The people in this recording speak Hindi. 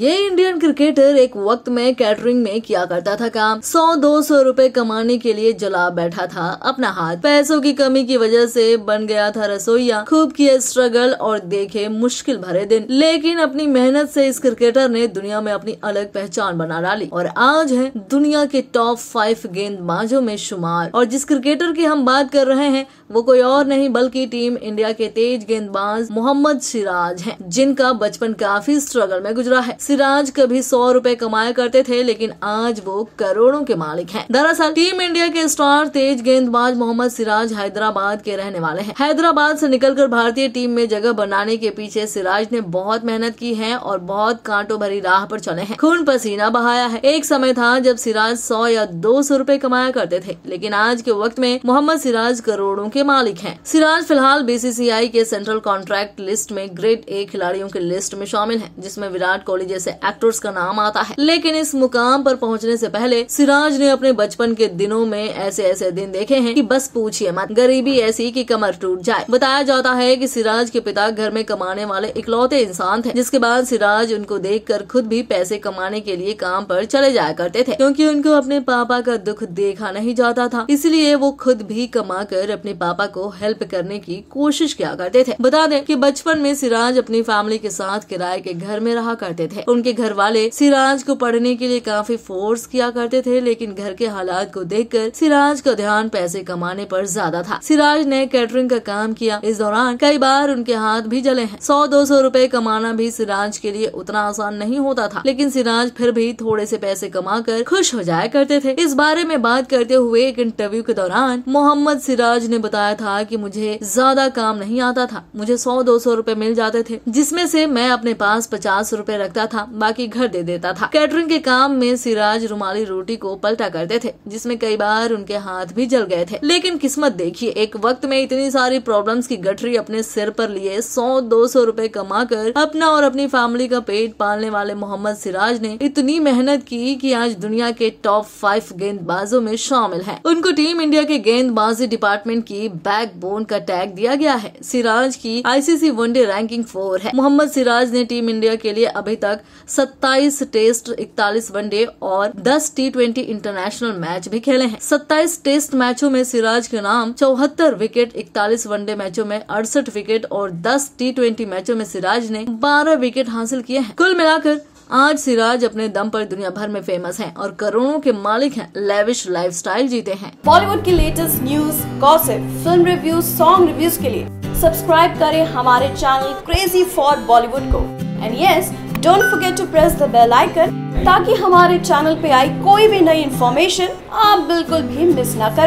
ये इंडियन क्रिकेटर एक वक्त में कैटरिंग में किया करता था काम। 100-200 रुपए कमाने के लिए जला बैठा था अपना हाथ। पैसों की कमी की वजह से बन गया था रसोईया। खूब किए स्ट्रगल और देखे मुश्किल भरे दिन, लेकिन अपनी मेहनत से इस क्रिकेटर ने दुनिया में अपनी अलग पहचान बना डाली और आज है दुनिया के टॉप 5 गेंदबाजों में शुमार। और जिस क्रिकेटर की हम बात कर रहे हैं वो कोई और नहीं बल्कि टीम इंडिया के तेज गेंदबाज मोहम्मद सिराज हैं, जिनका बचपन काफी स्ट्रगल में गुजरा है। सिराज कभी 100 रुपए कमाया करते थे, लेकिन आज वो करोड़ों के मालिक हैं। दरअसल टीम इंडिया के स्टार तेज गेंदबाज मोहम्मद सिराज हैदराबाद के रहने वाले हैं। हैदराबाद से निकलकर भारतीय टीम में जगह बनाने के पीछे सिराज ने बहुत मेहनत की है और बहुत कांटों भरी राह पर चले हैं, खून पसीना बहाया है। एक समय था जब सिराज 100 या 200 रुपए कमाया करते थे, लेकिन आज के वक्त में मोहम्मद सिराज करोड़ों के मालिक हैं। सिराज फिलहाल बीसीसीआई के सेंट्रल कॉन्ट्रैक्ट लिस्ट में ग्रेड A खिलाड़ियों के लिस्ट में शामिल हैं, जिसमें विराट कोहली जैसे एक्टर्स का नाम आता है। लेकिन इस मुकाम पर पहुंचने से पहले सिराज ने अपने बचपन के दिनों में ऐसे ऐसे दिन देखे हैं कि बस पूछिए मत, गरीबी ऐसी कि कमर टूट जाए। बताया जाता है कि सिराज के पिता घर में कमाने वाले इकलौते इंसान थे, जिसके बाद सिराज उनको देखकर खुद भी पैसे कमाने के लिए काम पर चले जाया करते थे, क्योंकि उनको अपने पापा का दुख देखा नहीं जाता था। इसलिए वो खुद भी कमाकर अपने पापा को हेल्प करने की कोशिश किया करते थे। बता दें कि बचपन में सिराज अपनी फैमिली के साथ किराए के घर में रहा करते थे। उनके घर वाले सिराज को पढ़ने के लिए काफी फोर्स किया करते थे, लेकिन घर के हालात को देखकर सिराज का ध्यान पैसे कमाने पर ज्यादा था। सिराज ने कैटरिंग का काम किया। इस दौरान कई बार उनके हाथ भी जले हैं। 100-200 रुपए कमाना भी सिराज के लिए उतना आसान नहीं होता था, लेकिन सिराज फिर भी थोड़े से पैसे कमाकर खुश हो जाया करते थे। इस बारे में बात करते हुए एक इंटरव्यू के दौरान मोहम्मद सिराज ने बताया था कि मुझे ज्यादा काम नहीं आता था। मुझे 100-200 रुपए मिल जाते थे, जिसमें से मैं अपने पास 50 रुपए रखता था, बाकी घर दे देता था। कैटरिंग के काम में सिराज रुमाली रोटी को पलटा करते थे, जिसमें कई बार उनके हाथ भी जल गए थे। लेकिन किस्मत देखिए, एक वक्त में इतनी सारी प्रॉब्लम्स की गठरी अपने सिर पर लिए 100-200 रुपए कमाकर अपना और अपनी फैमिली का पेट पालने वाले मोहम्मद सिराज ने इतनी मेहनत की कि आज दुनिया के टॉप 5 गेंदबाजों में शामिल है। उनको टीम इंडिया के गेंदबाजी डिपार्टमेंट की बैकबोन का टैग दिया गया है। सिराज की ICC वनडे रैंकिंग 4 है। मोहम्मद सिराज ने टीम इंडिया के लिए अभी तक 27 टेस्ट, 41 वनडे और 10 T20 इंटरनेशनल मैच भी खेले हैं। 27 टेस्ट मैचों में सिराज के नाम 74 विकेट, 41 वनडे मैचों में 68 विकेट और 10 T20 मैचों में सिराज ने 12 विकेट हासिल किए हैं। कुल मिलाकर आज सिराज अपने दम पर दुनिया भर में फेमस हैं और करोड़ों के मालिक हैं, लेविश लाइफस्टाइल जीते हैं। बॉलीवुड की latest news, gossip, film reviews, song reviews के लिए सब्सक्राइब करें हमारे चैनल क्रेजी 4 बॉलीवुड को। And yes, don't forget to press the bell icon, ताकि हमारे चैनल पे आई कोई भी नई इन्फॉर्मेशन आप बिल्कुल भी मिस ना करें।